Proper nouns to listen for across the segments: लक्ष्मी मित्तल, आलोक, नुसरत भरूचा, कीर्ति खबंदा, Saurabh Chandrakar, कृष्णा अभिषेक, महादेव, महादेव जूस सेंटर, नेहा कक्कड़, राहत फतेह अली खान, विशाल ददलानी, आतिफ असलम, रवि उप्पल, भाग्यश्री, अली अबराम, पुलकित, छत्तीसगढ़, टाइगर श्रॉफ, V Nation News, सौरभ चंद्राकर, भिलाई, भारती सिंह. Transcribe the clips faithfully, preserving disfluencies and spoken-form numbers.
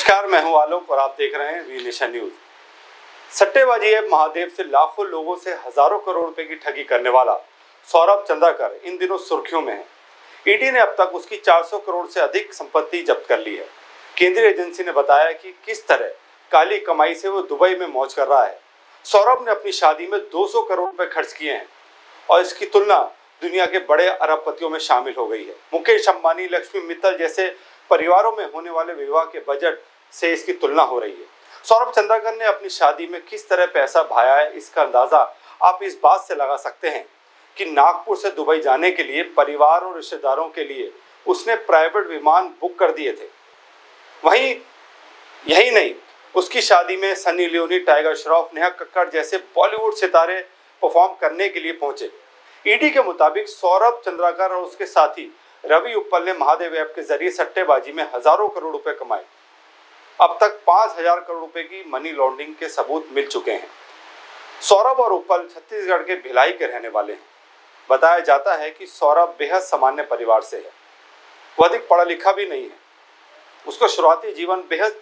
नमस्कार, मैं हूं आलोक और आप देख रहे हैं वी नेशन न्यूज। सट्टेबाजी ऐप महादेव से लाखों लोगों से हजारों करोड़ रुपए की ठगी करने वाला सौरभ चंद्राकर इन दिनों सुर्खियों में है। ईडी ने अब तक उसकी चार सौ करोड़ से अधिक संपत्ति जब्त कर ली है। केंद्रीय एजेंसी ने बताया कि किस तरह काली कमाई से वो दुबई में मौज कर रहा है। सौरभ ने अपनी शादी में दो सौ करोड़ रुपए खर्च किए हैं और इसकी तुलना दुनिया के बड़े अरबपतियों में शामिल हो गई है। मुकेश अम्बानी, लक्ष्मी मित्तल जैसे परिवारों में होने वाले विवाह के बजट से इसकी तुलना हो रही है। सौरभ चंद्राकर ने अपनी शादी में किस तरह पैसा बहाया है, इसका अंदाजा आप इस बात से लगा सकते हैं कि नागपुर से दुबई जाने के लिए परिवार और रिश्तेदारों के लिए उसने प्राइवेट विमान बुक कर दिए थे। वहीं यही नहीं, उसकी शादी में सनी लियोन, टाइगर श्रॉफ, नेहा कक्कड़ जैसे बॉलीवुड सितारे परफॉर्म करने के लिए पहुंचे। ईडी के मुताबिक सौरभ चंद्राकर और उसके साथी रवि उप्पल ने महादेव ऐप के जरिए सट्टेबाजी में हजारों करोड़ रुपए कमाए। अब तक पांच हजार करोड़ रुपए की मनी लॉन्ड्रिंग के सबूत मिल चुके हैं। सौरभ और उप्पल छत्तीसगढ़ के भिलाई के रहने वाले हैं। बताया जाता है कि सौरभ बेहद सामान्य परिवार से है। वह अधिक पढ़ा लिखा भी नहीं है। उसका शुरुआती जीवन बेहद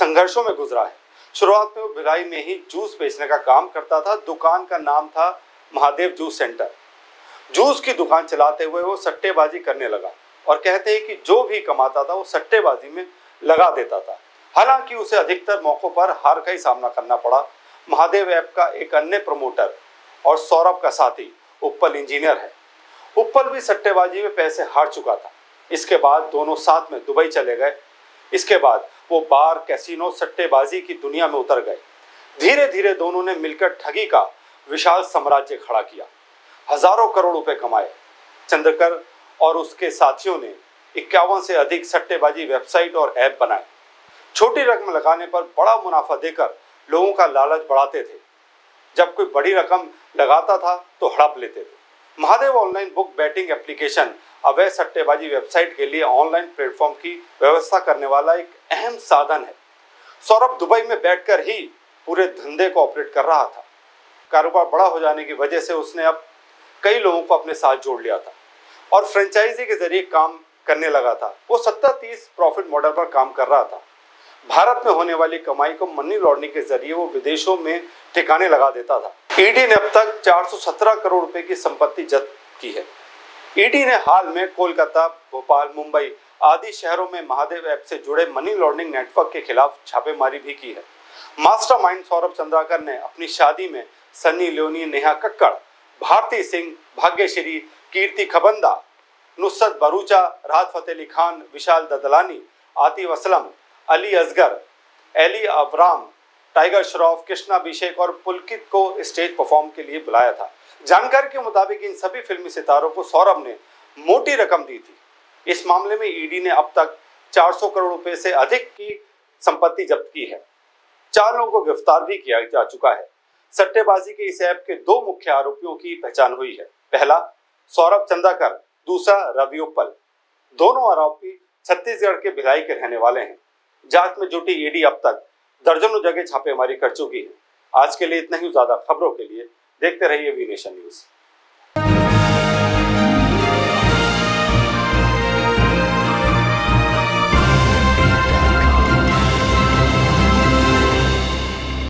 संघर्षों में गुजरा है। शुरुआत में वो भिलाई में ही जूस बेचने का काम करता था। दुकान का नाम था महादेव जूस सेंटर। जूस की दुकान चलाते हुए वो सट्टेबाजी करने लगा और कहते हैं कि जो भी कमाता था वो सट्टेबाजी में लगा देता था। हालांकि उसे अधिकतर मौकों पर हार का ही सामना करना पड़ा। महादेव ऐप का एक अन्य प्रमोटर और सौरभ का साथी उप्पल इंजीनियर है। उप्पल भी सट्टेबाजी में पैसे हार चुका था। इसके बाद दोनों साथ में दुबई चले गए। इसके बाद वो बार, कैसीनो, सट्टेबाजी की दुनिया में उतर गए। धीरे धीरे दोनों ने मिलकर ठगी का विशाल साम्राज्य खड़ा किया। हजारों करोड़ रुपए कमाए। चंद्रकर और उसके साथियों ने इक्यावन से अधिक सट्टेबाजी वेबसाइट और ऐप बनाए। छोटी रकम लगाने पर बड़ा मुनाफा देकर लोगों का लालच बढ़ाते थे। जब कोई बड़ी रकम लगाता था तो हड़प लेते थे। महादेव online book betting application अवैध सट्टेबाजी वेबसाइट के लिए ऑनलाइन प्लेटफॉर्म की व्यवस्था करने वाला एक अहम साधन है। सौरभ दुबई में बैठकर ही पूरे धंधे को ऑपरेट कर रहा था। कारोबार बड़ा हो जाने की वजह से उसने अब कई लोगों को अपने साथ जोड़ लिया था और फ्रेंचाइजी के जरिए काम करने लगा था। वो सत्तर तीस प्रॉफिट मॉडल पर काम कर रहा था। भारत में होने वाली कमाई को मनी लॉन्ड्रिंग के जरिए वो विदेशों में ठिकाने लगा देता था। ईडी ने अब तक चार सौ सत्रह करोड़ रुपए की संपत्ति जब्त की है। ईडी ने हाल में कोलकाता, भोपाल, मुंबई आदि शहरों में महादेव ऐप से जुड़े मनी लॉन्ड्रिंग नेटवर्क के खिलाफ छापेमारी भी की है। मास्टरमाइंड सौरभ चंद्राकर ने अपनी शादी में सनी लियोनी, नेहा कक्कड़, भारती सिंह, भाग्यश्री, कीर्ति खबंदा, नुसरत भरूचा, राहत फतेह अली खान, विशाल ददलानी, आतिफ असलम, अली असगर, अली अबराम, टाइगर श्रॉफ, कृष्णा अभिषेक और पुलकित को स्टेज परफॉर्म के लिए बुलाया था। जानकारी के मुताबिक इन सभी फिल्मी सितारों को सौरभ ने मोटी रकम दी थी। इस मामले में ईडी ने अब तक चार सौ करोड़ रुपए से अधिक की संपत्ति जब्त की है। चार लोगों को गिरफ्तार भी किया जा चुका है। सट्टेबाजी के इस ऐप के दो मुख्य आरोपियों की पहचान हुई है। पहला सौरभ चंद्राकर, दूसरा रवि उप्पल। दोनों आरोपी छत्तीसगढ़ के भिलाई के रहने वाले हैं। जांच में जुटी ईडी अब तक दर्जनों जगह छापेमारी कर चुकी है। आज के लिए इतना ही। ज्यादा खबरों के लिए देखते रहिए वी नेशन न्यूज।